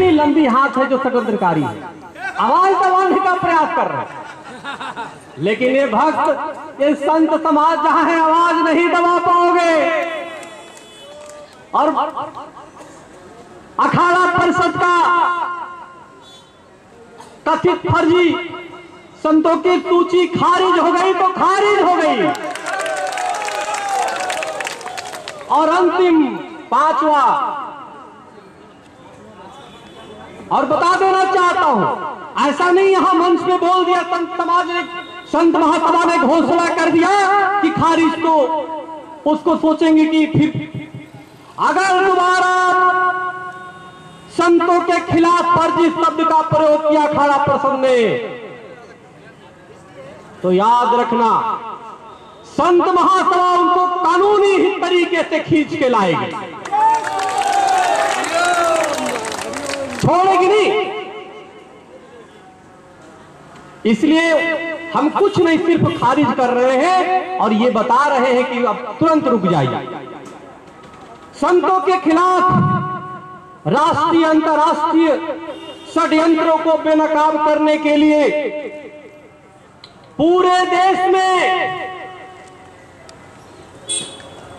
इतनी लंबी हाथ है जो षड्यंत्रकारी है, आवाज दबाने का प्रयास कर रहे हैं। लेकिन ये भक्त, ये संत समाज जहां है आवाज नहीं दबा पाओगे। और अखाड़ा परिषद का कथित फर्जी संतों की सूची खारिज हो गई तो खारिज हो गई। और अंतिम पांचवा, और बता देना चाहता हूं, ऐसा नहीं यहां मंच पे बोल दिया संत समाज ने, संत महासभा ने घोषणा कर दिया कि खारिज, तो उसको सोचेंगे कि फिर अगर दोबारा संतों के खिलाफ फर्जी शब्द का प्रयोग किया अखाड़ा परिषद ने तो याद रखना संत महासभा उनको कानूनी ही तरीके से खींच के लाएगी, छोड़ेगी नहीं। इसलिए हम कुछ नहीं, सिर्फ खारिज कर रहे हैं और ये बता रहे हैं कि अब तुरंत रुक जाइए। संतों के खिलाफ राष्ट्रीय अंतर्राष्ट्रीय षड्यंत्रों को बेनकाब करने के लिए पूरे देश में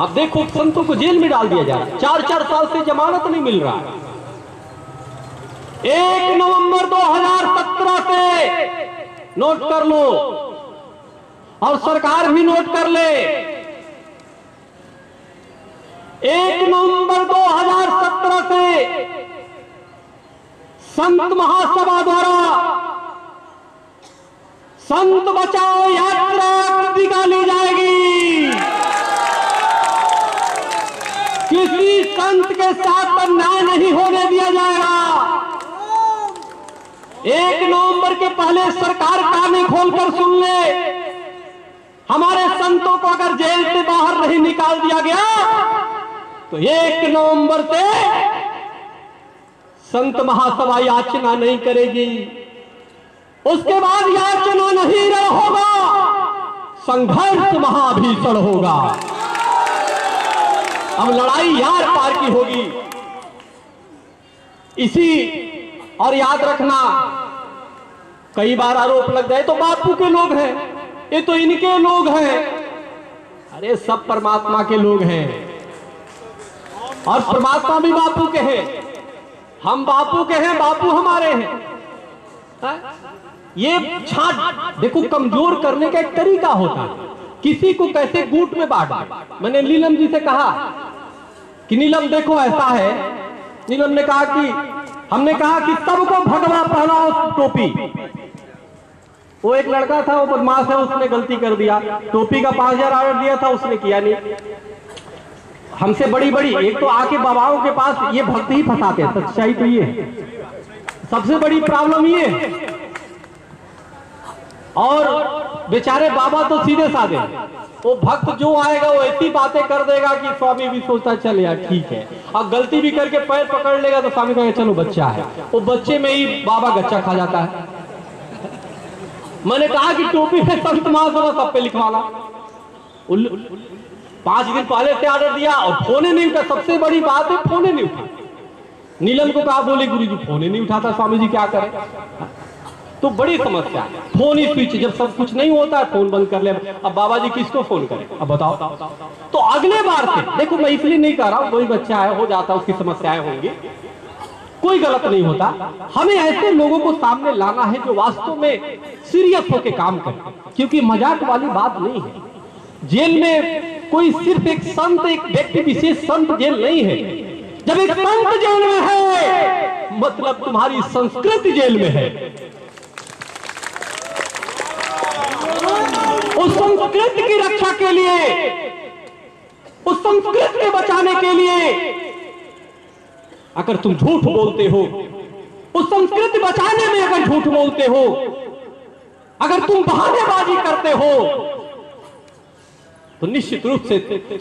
आप देखो संतों को जेल में डाल दिया जा रहा है, 4-4 साल से जमानत नहीं मिल रहा है। 1 नवंबर 2017 से नोट कर लो और सरकार भी नोट कर ले, 1 नवंबर 2017 से संत महासभा द्वारा संत बचाओ यात्रा निकाली जाएगी। किसी संत के साथ अन्याय नहीं होने दिया जाएगा। 1 नवंबर के पहले सरकार काने खोलकर सुन ले, हमारे संतों को अगर जेल से बाहर नहीं निकाल दिया गया तो 1 नवंबर से संत महासभा याचना नहीं करेगी। उसके बाद याचना नहीं होगा, संघर्ष महाभीषण होगा। अब लड़ाई यार पार की होगी। इसी, और याद रखना कई बार आरोप लग जाए तो बापू के लोग हैं, ये तो इनके लोग हैं, अरे सब परमात्मा के लोग हैं और परमात्मा भी बापू के हैं। हम बापू के हैं, बापू हमारे हैं। ये छांट देखो, कमजोर करने का एक तरीका होता है, किसी को कैसे गुट में बांट। मैंने नीलम जी से कहा कि नीलम देखो ऐसा है, नीलम ने कहा कि हमने कहा कि सबको भगवा पहनाओ टोपी। वो एक लड़का था, वो बदमाश है, उसने गलती कर दिया, टोपी का 5000 ऑर्डर दिया था, उसने किया नहीं। हमसे बड़ी बड़ी एक तो आके बाबाओं के पास ये भक्त ही फंसाते हैं, सच्चाई तो ये सबसे बड़ी प्रॉब्लम ये। और बेचारे बाबा तो सीधे साधे, वो भक्त जो आएगा वो ऐसी बातें कर देगा कि स्वामी भी सोचता चल यार ठीक है, और गलती भी करके पैर पकड़ लेगा तो स्वामी कहेगा चलो बच्चा है, वो बच्चे में ही बाबा गच्चा खा जाता है। मैंने कहा कि टोपी है संत महासभा सब पे लिखवाना। 5 दिन पहले से ऑर्डर दिया और फोन नहीं उठा, सबसे बड़ी बात है फोन नहीं उठा। नीलम को कहा, बोले गुरु जी फोन नहीं उठाता, स्वामी जी क्या करें, तो बड़ी समस्या है। फोन ही स्विच, जब सब कुछ नहीं होता है फोन बंद कर ले, अब बाबा जी किसको फोन करें, अब बताओ। तो अगले बार से देखो, मैं इसलिए नहीं कह रहा हूं, कोई बच्चा है हो जाता, उसकी समस्याएं होंगी, कोई गलत नहीं होता। हमें ऐसे लोगों को सामने लाना है जो वास्तव में सीरियस होकर काम करें, क्योंकि मजाक वाली बात नहीं है। जेल में कोई सिर्फ एक संत, एक व्यक्ति विशेष संत जेल नहीं है। जब एक संत जेल में है मतलब तुम्हारी संस्कृति जेल में है। उस संस्कृति की रक्षा के लिए, उस संस्कृति को बचाने के लिए अगर तुम झूठ बोलते हो, उस संस्कृति बचाने में अगर झूठ बोलते हो, अगर तुम बहानेबाजी करते हो तो निश्चित रूप से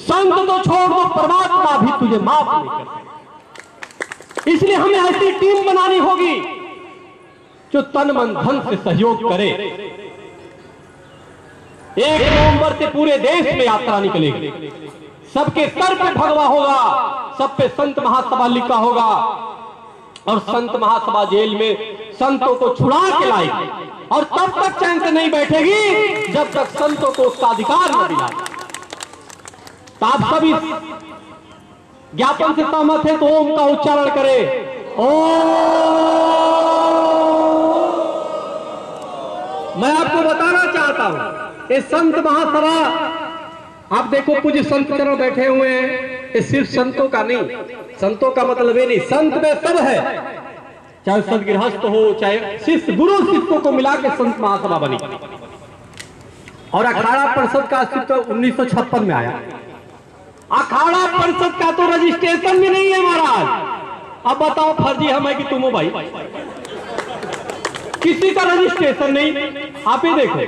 संत तो छोड़ दो, परमात्मा भी तुझे माफ नहीं कर सकता। इसलिए हमें ऐसी टीम बनानी होगी जो तन मन धन से सहयोग करे। 1 नवंबर से पूरे देश में यात्रा निकलेगी, सबके सर पे भगवा होगा, सब पे संत महासभा लिखा होगा। और संत महासभा जेल में संतों को छुड़ा के लाएगी और तब तक चैन से नहीं बैठेगी जब तक संतों को उसका अधिकार न दिला। तो आप सभी ज्ञापन से सहमत है तो ओम का उच्चारण करें। ओम। मैं आपको बताना चाहता हूं ये संत महासभा, आप देखो कुछ संत तरह बैठे हुए हैं, ये सिर्फ संतों का नहीं, संतों का मतलब ये नहीं, संत में सब है, चाहे संत गृहस्थ हो चाहे शिष्य, गुरु शिष्यों को मिला के संत महासभा बनी। और अखाड़ा परिषद का अस्तित्व 1956 में आया। अखाड़ा परिषद का तो रजिस्ट्रेशन भी नहीं है महाराज। अब बताओ फर्जी हम है कि तुम हो भाई, किसी का रजिस्ट्रेशन नहीं। आप ये देखो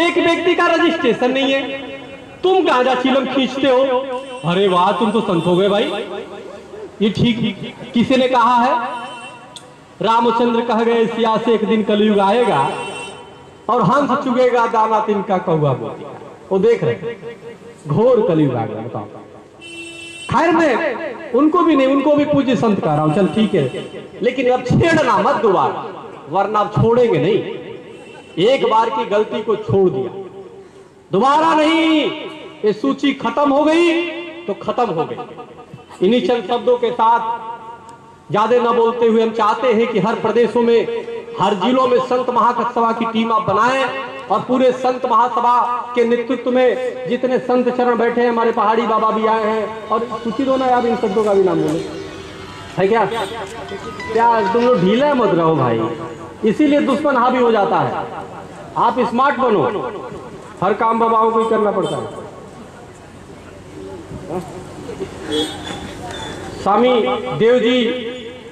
एक व्यक्ति का रजिस्ट्रेशन नहीं है, तुम गांजा चिलम खींचते हो, अरे वाह तुम तो संत हो गए भाई, ये ठीक किसी ने कहा है? रामचंद्र कह गए सिया से एक दिन कलयुग आएगा और हंस चुगेगा दाना तिनका कौआ बोली। वो देख रहे घोर कलयुग आ गया, बताओ। खैर मैं उनको भी नहीं, उनको भी पूज्य संत कह रहा हूं, चल ठीक है, लेकिन अब छेड़ना मत दोबारा, वरना अब छोड़ेंगे नहीं। एक बार की गलती को छोड़ दिया, दोबारा नहीं। ये सूची खत्म हो गई तो खत्म हो गई। इन्हीं चंद शब्दों के साथ ज्यादा न बोलते हुए हम चाहते हैं कि हर प्रदेशों में, हर जिलों में संत महासभा की टीम आप बनाएं और पूरे संत महासभा के नेतृत्व में जितने संत चरण बैठे हैं, हमारे पहाड़ी बाबा भी आए हैं, और सूची दो ना आप इन शब्दों का भी नाम बोले है क्या क्या तुम लोग ढीला मत रहो भाई, इसीलिए दुश्मन हावी हो जाता है। आप स्मार्ट बनो, हर काम बाबाओं को ही करना पड़ता है। स्वामी देव जी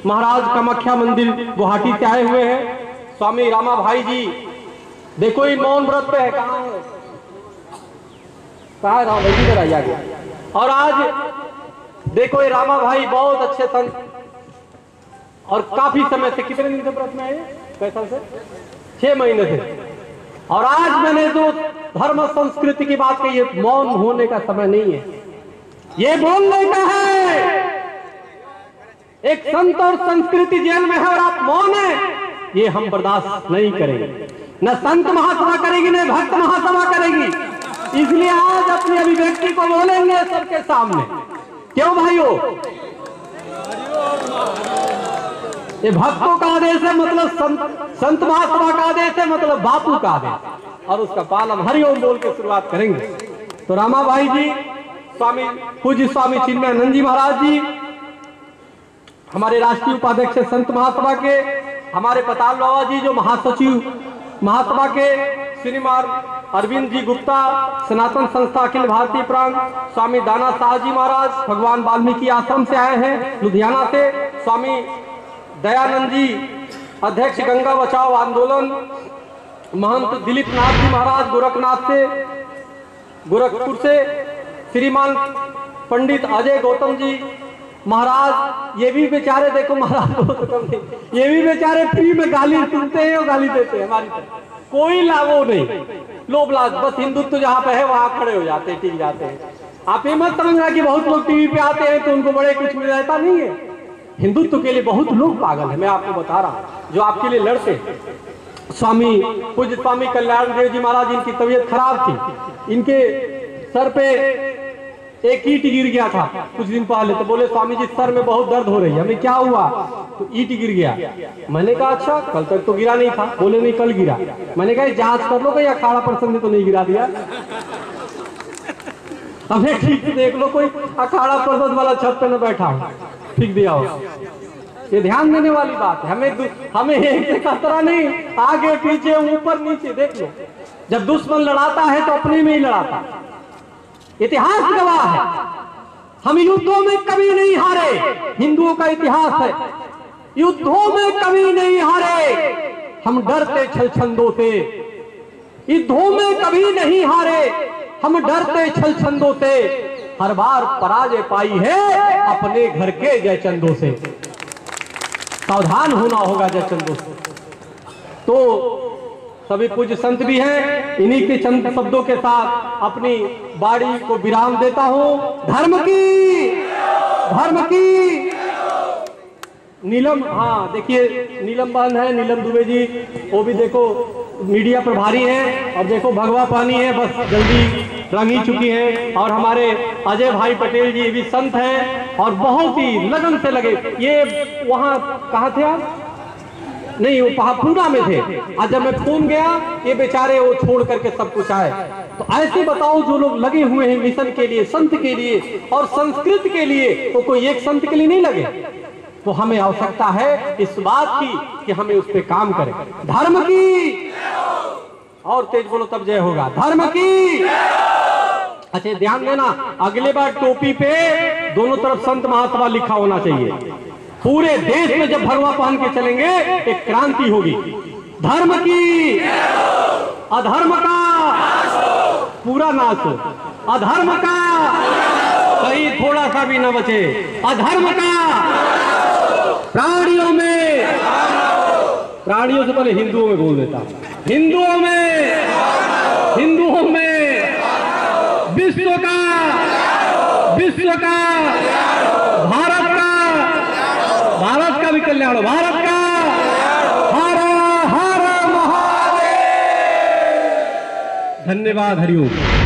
महाराज कमख्या मंदिर गुवाहाटी से आए हुए हैं। स्वामी रामा भाई जी देखो ये मौन व्रत पे है, कहाँ है, कहाँ राम भाई जी कराइए आगे। और आज देखो ये रामा भाई बहुत अच्छे संत और काफी समय से, कितने दिन से व्रत में आए, कैसा से 6 महीने से। और आज मैंने जो धर्म संस्कृति की बात कही, ये मौन होने का समय नहीं है, ये बोलने का है। एक संत और संस्कृति जेल में है और आप मौन है, ये हम बर्दाश्त नहीं करेंगे। न संत महासभा करेगी न भक्त महासभा करेगी, इसलिए आज अपने अभिव्यक्ति को बोलेंगे सबके सामने। क्यों भाइयों? ये भक्तों का आदेश है, मतलब संत महासभा का आदेश है, मतलब बापू का आदेश, और उसका पालन हरिओम बोल के शुरुआत करेंगे। तो रामा भाई जी, स्वामी पूज्य स्वामी चिन्मयानंद जी महाराज जी हमारे राष्ट्रीय उपाध्यक्ष संत महासभा के, हमारे पताल बाबा जी जो महासचिव महासभा के, श्रीमान अरविंद जी गुप्ता सनातन संस्था अखिल भारतीय प्रांत, स्वामी दाना शाह जी महाराज भगवान वाल्मीकि आश्रम से आए हैं लुधियाना से, स्वामी दयानंद जी अध्यक्ष गंगा बचाओ आंदोलन, महंत दिलीपनाथ जी महाराज गोरखनाथ से, गोरखपुर से, श्रीमान पंडित अजय गौतम जी महाराज, ये भी बेचारे देखो महाराज, ये भी बेचारे फ्री में गाली सुनते हैं और गाली देते हैं, हमारी कोई लाभो नहीं, लोभ लाज, बस हिंदुत्व जहाँ पे है वहाँ खड़े हो जाते हैं, टिक जाते हैं। आप ये मत समझना कि बहुत लोग टीवी पे आते हैं तो उनको बड़े कुछ मिल जाता नहीं है, हिंदुत्व के लिए बहुत लोग पागल है, मैं आपको बता रहा हूँ, जो आपके लिए लड़ते हैं। स्वामी पूज्य स्वामी कल्याण देव जी महाराज, इनकी तबीयत खराब थी, इनके सर पे एक ईंट गिर गया था कुछ दिन पहले, तो बोले स्वामी जी सर में बहुत दर्द हो रही है, हमें क्या हुआ, तो ईंट गिर गया। मैंने कहा अच्छा, कल तक तो गिरा नहीं था, बोले नहीं कल गिरा। मैंने कहा जांच कर लो कहीं अखाड़ा परिषद ने तो नहीं गिरा दिया, हमें ठीक से देख लो कोई अखाड़ा परिषद वाला छत पे न बैठा हो, ठीक दिया हो। ये ध्यान देने वाली बात है, हमें एक से खतरा नहीं, आगे पीछे ऊपर नीचे देख लो, जब दुश्मन लड़ाता है तो अपने में ही लड़ाता, इतिहास गवाह है। हम युद्धों में कभी नहीं हारे, हिंदुओं का इतिहास है, युद्धों में कभी नहीं हारे हम, डरते छल छंदों से, युद्धों में कभी नहीं हारे हम, डरते छल छंदों से, हर बार पराजय पाई है अपने घर के जयचंदों से, सावधान होना होगा जयचंदों से। तो सभी पूज्य संत भी हैं, इन्हीं के चंद शब्दों के साथ अपनी बाड़ी को विराम देता हूं। धर्म की नीलम, हाँ देखिए नीलम बहन है, नीलम दुबे जी, वो भी देखो मीडिया प्रभारी है और देखो भगवा पानी है, बस जल्दी रंग ही चुकी है। और हमारे अजय भाई पटेल जी भी संत हैं और बहुत ही लगन से लगे। ये वहाँ कहाँ थे आप? नहीं, वो पूना में थे। आज जब मैं फोन गया ये बेचारे वो छोड़ करके सब कुछ आए। तो ऐसे बताओ जो लोग लगे हुए हैं मिशन के लिए, संत के लिए और संस्कृत के लिए, तो कोई एक संत के लिए नहीं लगे। तो हमें आवश्यकता है इस बात की कि हमें उस पर काम करें। धर्म की और तेज बोलो तब जय होगा। धर्म की। अच्छा ध्यान देना, अगले बार टोपी पे दोनों तरफ संत महासभा लिखा होना चाहिए। पूरे देश में जब भगवा पहन के चलेंगे एक क्रांति होगी। धर्म की, अधर्म का पूरा नाश हो, अधर्म का कहीं थोड़ा सा भी न बचे, अधर्म का प्राणियों में, प्राणियों से पहले हिंदुओं में बोल देता, हिंदुओं में, हिंदुओं में, विश्व का, विश्व का, भारत का, भारत का भी कल्याण हो, भारत का। हर हर महादेव। धन्यवाद। हरिओम।